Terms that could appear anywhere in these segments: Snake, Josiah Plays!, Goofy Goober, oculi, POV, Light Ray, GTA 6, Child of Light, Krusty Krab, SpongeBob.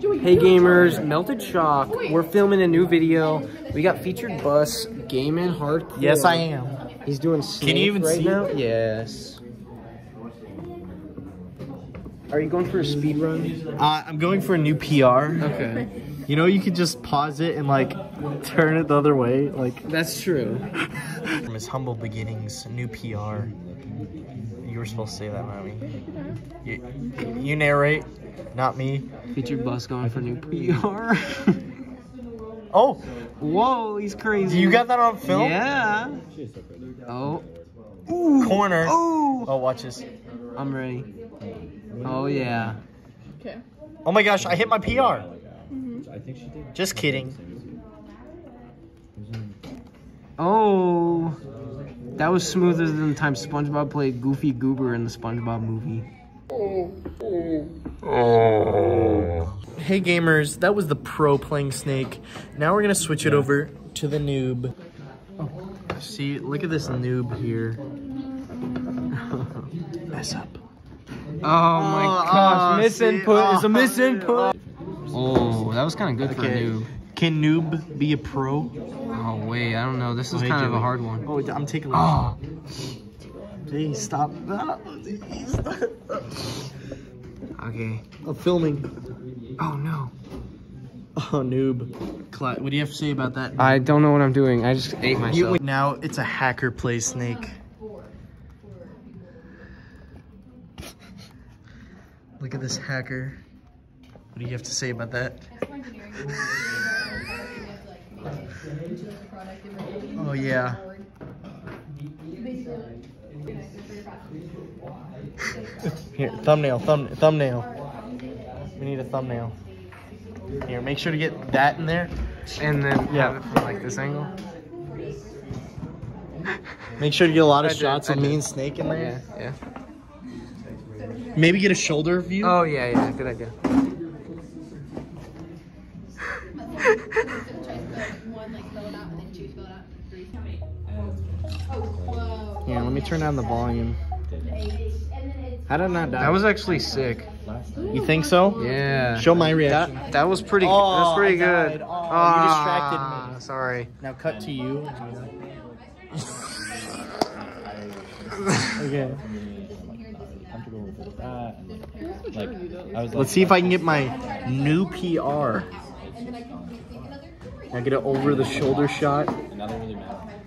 Hey gamers, Melted Shock. We're filming a new video. We got featured bus, gaming hardcore. Yes, I am. He's doing Snake. Can you even see now? Yes. Are you going for a speed run? I'm going for a new PR. Okay. You know, you could just pause it and like turn it the other way. Like that's true. From his humble beginnings, new PR. You were supposed to say that, Mommy. You narrate, not me. Featured bus going for new PR. Oh! Whoa, he's crazy. You got that on film? Yeah. Oh. Ooh. Corner. Ooh. Oh, watch this. I'm ready. Oh, yeah. Okay. Oh my gosh, I hit my PR. Mm-hmm. Just kidding. Oh. That was smoother than the time SpongeBob played Goofy Goober in the SpongeBob movie. Hey gamers, that was the pro playing Snake. Now we're gonna switch it over to the noob. Oh. See, look at this noob here. Mess up. Oh my gosh, misinput is a misinput. Oh, that was kind of good for a noob. Can noob be a pro? Oh, wait, I don't know. This is kind of a hard one. Oh, I'm taking a look. Please stop. Okay. I'm filming. Oh, no. Oh, noob. Clyde, what do you have to say about that? I don't know what I'm doing. I just ate myself. Now it's a hacker play Snake. Look at this hacker. What do you have to say about that? Oh, yeah. Here, thumbnail, thumbnail. We need a thumbnail. Here, make sure to get that in there. And then, yeah, have it from like this angle. Make sure to get a lot of shots of me and Snake in there. Yeah, yeah. Maybe get a shoulder view. Oh, yeah, yeah, good idea. Yeah, let me turn down the volume. How did I not die? That was actually sick. You think so? Yeah. Show my reaction. That was pretty. Oh, that's pretty good. Oh, you distracted me. Sorry. Now cut to you. Okay. Let's see if I can get my new PR. Now get an over the shoulder shot.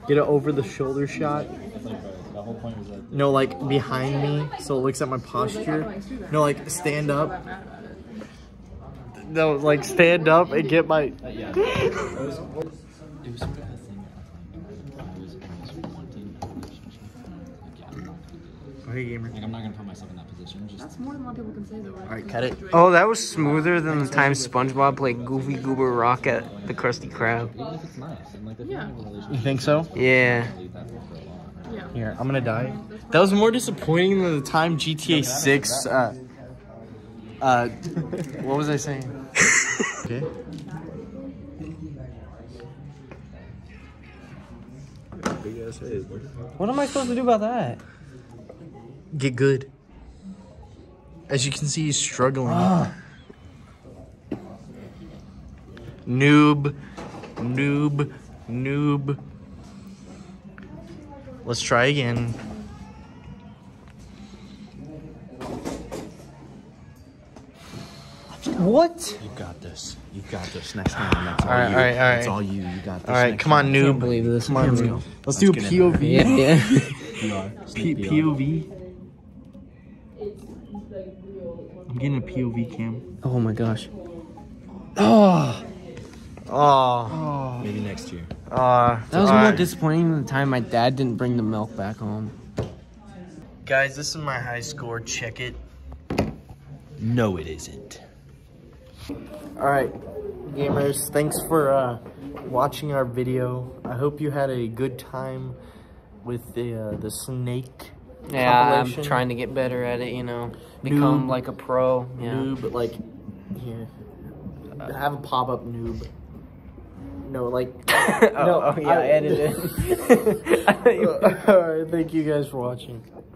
Get an over the shoulder shot. No, like behind me, so it looks at my posture. No, like stand up. No, like stand up and get my. Hey, gamer. Like, I'm not gonna put myself in that position. Just... That's more than what people can say, though. Right? All right, cut it. Oh, that was smoother than the time SpongeBob played Goofy Goober Rock at the Krusty Krab. Even if it's nice, and like the you think so? Yeah. Here, I'm gonna die. That was more disappointing than the time GTA 6. What was I saying? Okay. What am I supposed to do about that? Get good. As you can see, he's struggling. Noob. Noob. Noob. Let's try again. What? You got this. You got this. Next time. That's all right, you. All right, all right. It's all you. You got this. All right, come on, noob. I can't believe this. Come on, let's go. Let's do a POV. Yeah. POV. I'm getting a POV cam. Oh my gosh. Oh. Oh. Maybe next year. That was more disappointing than the time my dad didn't bring the milk back home. Guys, this is my high score. Check it. No, it isn't. All right, gamers. Thanks for watching our video. I hope you had a good time with the Snake. Yeah, I'm trying to get better at it, you know, become noob, like a pro. Yeah. Noob, like, here, have a pop-up noob. No, like, no, yeah, edit it. All right, thank you guys for watching.